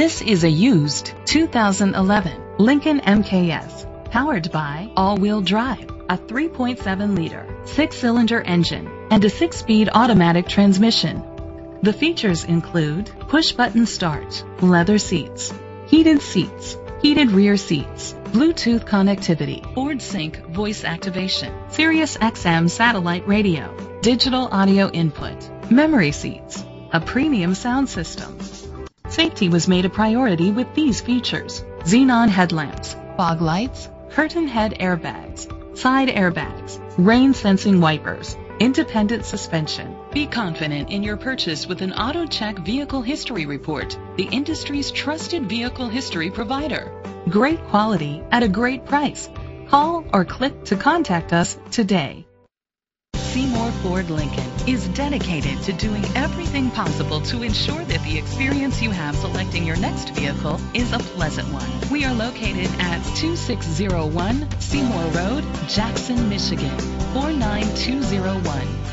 This is a used 2011 Lincoln MKS, powered by all-wheel drive, a 3.7-liter, 6-cylinder engine, and a 6-speed automatic transmission. The features include push-button start, leather seats, heated rear seats, Bluetooth connectivity, Ford Sync voice activation, Sirius XM satellite radio, digital audio input, memory seats, a premium sound system. Safety was made a priority with these features: Xenon headlamps, fog lights, curtain head airbags, side airbags, rain sensing wipers, independent suspension. Be confident in your purchase with an AutoCheck Vehicle History Report, the industry's trusted vehicle history provider. Great quality at a great price. Call or click to contact us today. Seymour Ford Lincoln is dedicated to doing everything possible to ensure that the experience you have selecting your next vehicle is a pleasant one. We are located at 2601 Seymour Road, Jackson, Michigan, 49201.